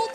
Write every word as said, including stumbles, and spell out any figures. How